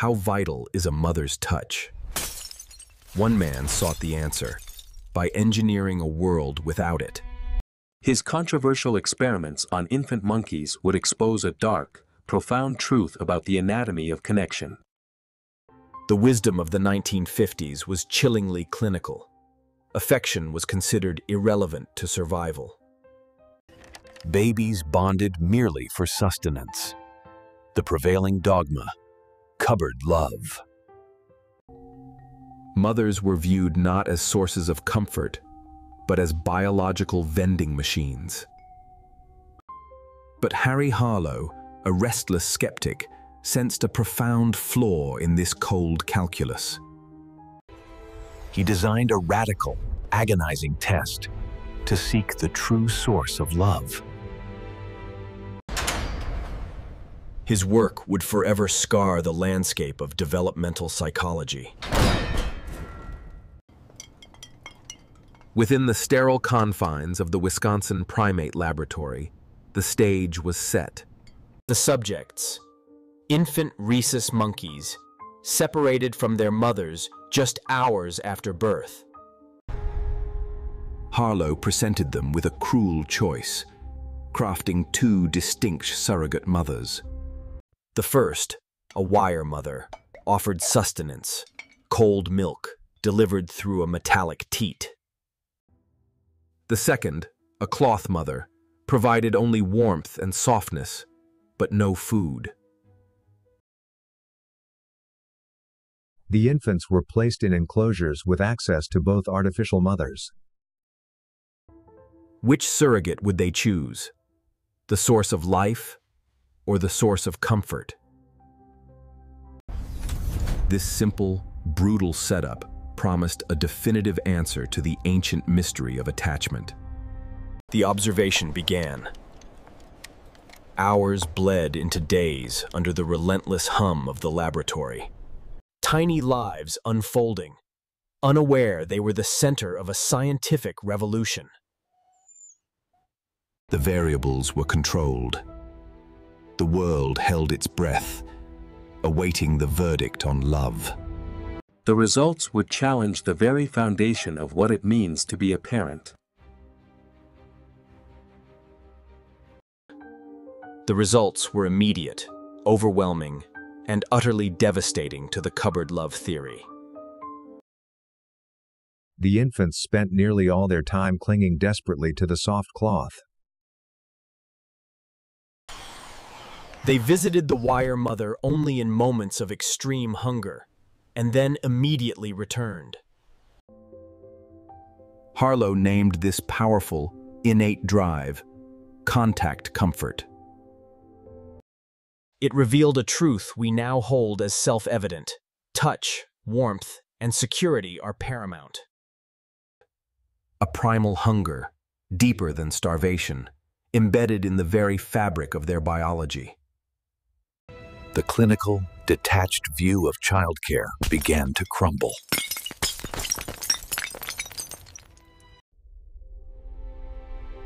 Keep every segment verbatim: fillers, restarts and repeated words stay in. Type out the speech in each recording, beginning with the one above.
How vital is a mother's touch? One man sought the answer by engineering a world without it. His controversial experiments on infant monkeys would expose a dark, profound truth about the anatomy of connection. The wisdom of the nineteen fifties was chillingly clinical. Affection was considered irrelevant to survival. Babies bonded merely for sustenance. The prevailing dogma, cupboard love. Mothers were viewed not as sources of comfort, but as biological vending machines. But Harry Harlow, a restless skeptic, sensed a profound flaw in this cold calculus. He designed a radical, agonizing test to seek the true source of love. His work would forever scar the landscape of developmental psychology. Within the sterile confines of the Wisconsin Primate Laboratory, the stage was set. The subjects, infant rhesus monkeys, separated from their mothers just hours after birth. Harlow presented them with a cruel choice, crafting two distinct surrogate mothers. The first, a wire mother, offered sustenance, cold milk delivered through a metallic teat. The second, a cloth mother, provided only warmth and softness, but no food. The infants were placed in enclosures with access to both artificial mothers. Which surrogate would they choose? The source of life or the source of comfort? This simple, brutal setup promised a definitive answer to the ancient mystery of attachment. The observation began. Hours bled into days under the relentless hum of the laboratory. Tiny lives unfolding, unaware they were the center of a scientific revolution. The variables were controlled. The world held its breath, awaiting the verdict on love. The results would challenge the very foundation of what it means to be a parent. The results were immediate, overwhelming, and utterly devastating to the cupboard love theory. The infants spent nearly all their time clinging desperately to the soft cloth. They visited the wire mother only in moments of extreme hunger, and then immediately returned. Harlow named this powerful, innate drive, contact comfort. It revealed a truth we now hold as self-evident. Touch, warmth, and security are paramount. A primal hunger, deeper than starvation, embedded in the very fabric of their biology. The clinical, detached view of childcare began to crumble.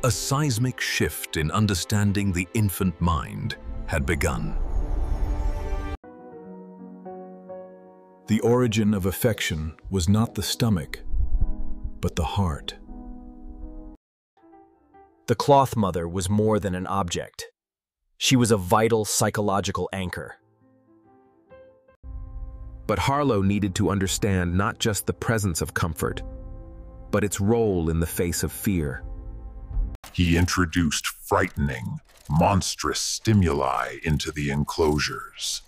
A seismic shift in understanding the infant mind had begun. The origin of affection was not the stomach, but the heart. The cloth mother was more than an object. She was a vital psychological anchor. But Harlow needed to understand not just the presence of comfort, but its role in the face of fear. He introduced frightening, monstrous stimuli into the enclosures.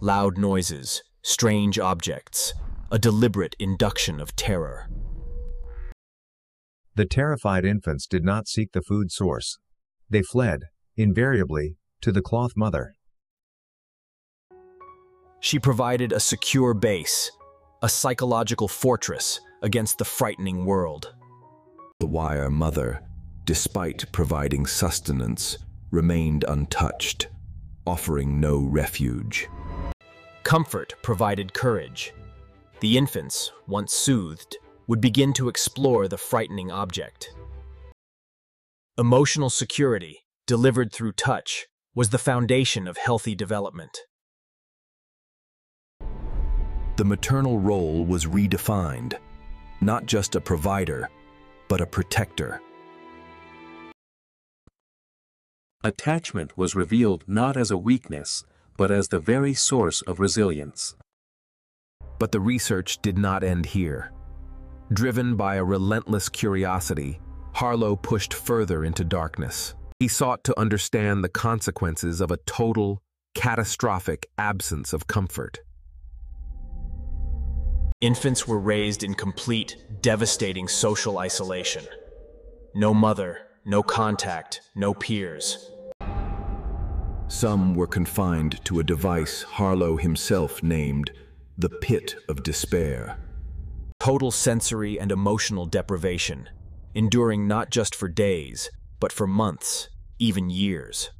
Loud noises, strange objects, a deliberate induction of terror. The terrified infants did not seek the food source. They fled, invariably, to the cloth mother. She provided a secure base, a psychological fortress against the frightening world. The wire mother, despite providing sustenance, remained untouched, offering no refuge. Comfort provided courage. The infants, once soothed, would begin to explore the frightening object. Emotional security, delivered through touch, was the foundation of healthy development. The maternal role was redefined, not just a provider, but a protector. Attachment was revealed not as a weakness, but as the very source of resilience. But the research did not end here. Driven by a relentless curiosity, Harlow pushed further into darkness. He sought to understand the consequences of a total, catastrophic absence of comfort. Infants were raised in complete, devastating social isolation. No mother, no contact, no peers. Some were confined to a device Harlow himself named the Pit of Despair. Total sensory and emotional deprivation, enduring not just for days, but for months, even years.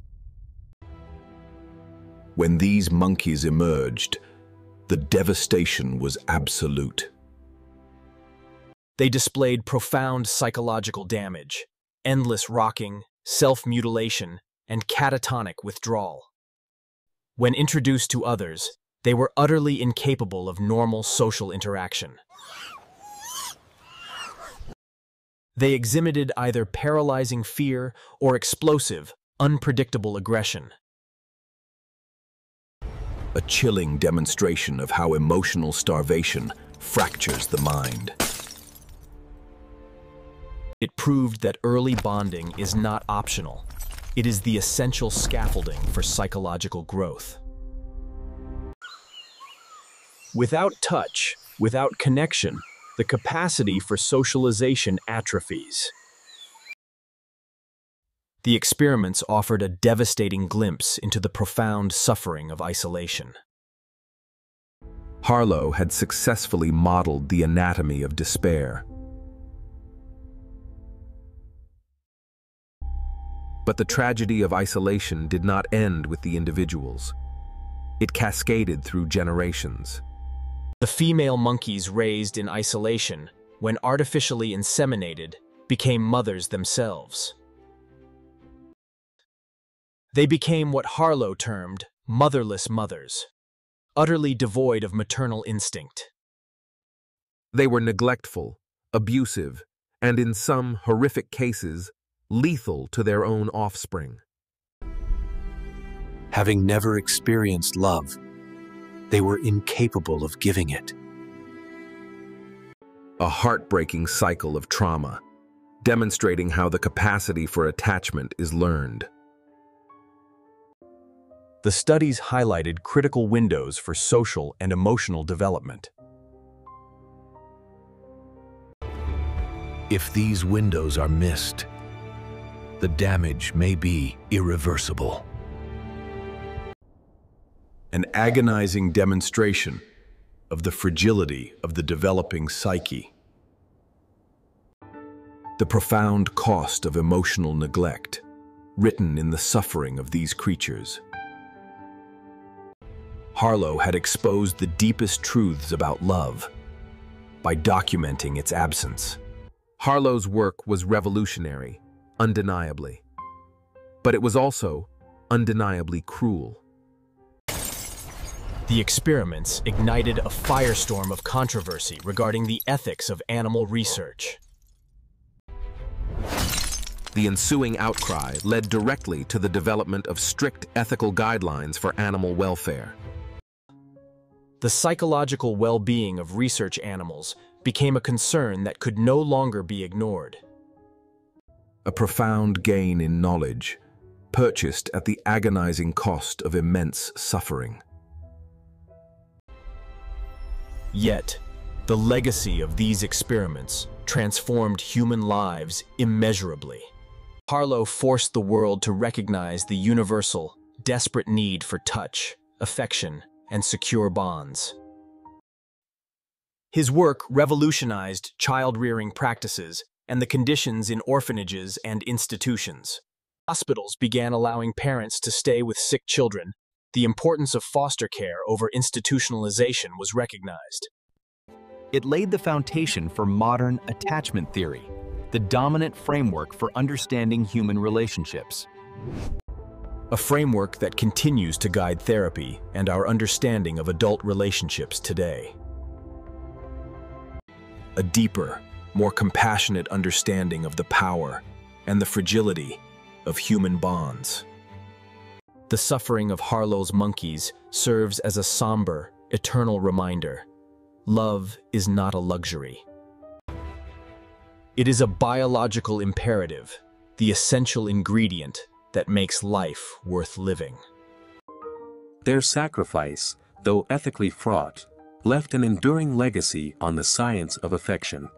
When these monkeys emerged, the devastation was absolute. They displayed profound psychological damage, endless rocking, self-mutilation, and catatonic withdrawal. When introduced to others, they were utterly incapable of normal social interaction. They exhibited either paralyzing fear or explosive, unpredictable aggression. A chilling demonstration of how emotional starvation fractures the mind. It proved that early bonding is not optional. It is the essential scaffolding for psychological growth. Without touch, without connection, the capacity for socialization atrophies. The experiments offered a devastating glimpse into the profound suffering of isolation. Harlow had successfully modeled the anatomy of despair. But the tragedy of isolation did not end with the individuals. It cascaded through generations. The female monkeys raised in isolation, when artificially inseminated, became mothers themselves. They became what Harlow termed motherless mothers, utterly devoid of maternal instinct. They were neglectful, abusive, and in some horrific cases, lethal to their own offspring. Having never experienced love, they were incapable of giving it. A heartbreaking cycle of trauma, demonstrating how the capacity for attachment is learned. The studies highlighted critical windows for social and emotional development. If these windows are missed, the damage may be irreversible. An agonizing demonstration of the fragility of the developing psyche. The profound cost of emotional neglect, written in the suffering of these creatures. Harlow had exposed the deepest truths about love by documenting its absence. Harlow's work was revolutionary, undeniably, but it was also undeniably cruel. The experiments ignited a firestorm of controversy regarding the ethics of animal research. The ensuing outcry led directly to the development of strict ethical guidelines for animal welfare. The psychological well-being of research animals became a concern that could no longer be ignored. A profound gain in knowledge, purchased at the agonizing cost of immense suffering. Yet, the legacy of these experiments transformed human lives immeasurably. Harlow forced the world to recognize the universal, desperate need for touch, affection, and secure bonds. His work revolutionized child-rearing practices and the conditions in orphanages and institutions. Hospitals began allowing parents to stay with sick children. The importance of foster care over institutionalization was recognized. It laid the foundation for modern attachment theory, the dominant framework for understanding human relationships. a framework that continues to guide therapy and our understanding of adult relationships today. A deeper, more compassionate understanding of the power and the fragility of human bonds. The suffering of Harlow's monkeys serves as a somber, eternal reminder. Love is not a luxury. It is a biological imperative, the essential ingredient that makes life worth living. Their sacrifice, though ethically fraught, left an enduring legacy on the science of affection.